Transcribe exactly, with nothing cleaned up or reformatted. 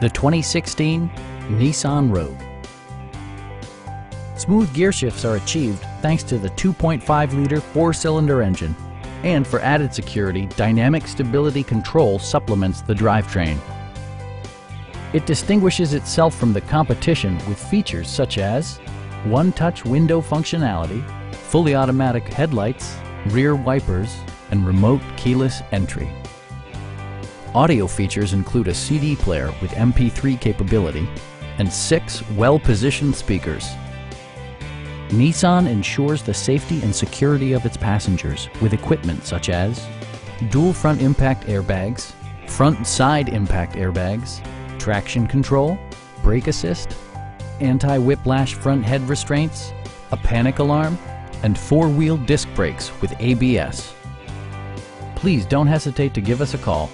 the twenty sixteen Nissan Rogue. Smooth gear shifts are achieved thanks to the two point five liter four-cylinder engine. And for added security, dynamic stability control supplements the drivetrain. It distinguishes itself from the competition with features such as one-touch window functionality, fully automatic headlights, rear wipers, and remote keyless entry. Audio features include a C D player with M P three capability and six well-positioned speakers. Nissan ensures the safety and security of its passengers with equipment such as dual front impact airbags, front and side impact airbags, traction control, brake assist, anti-whiplash front head restraints, a panic alarm, and four-wheel disc brakes with A B S. Please don't hesitate to give us a call.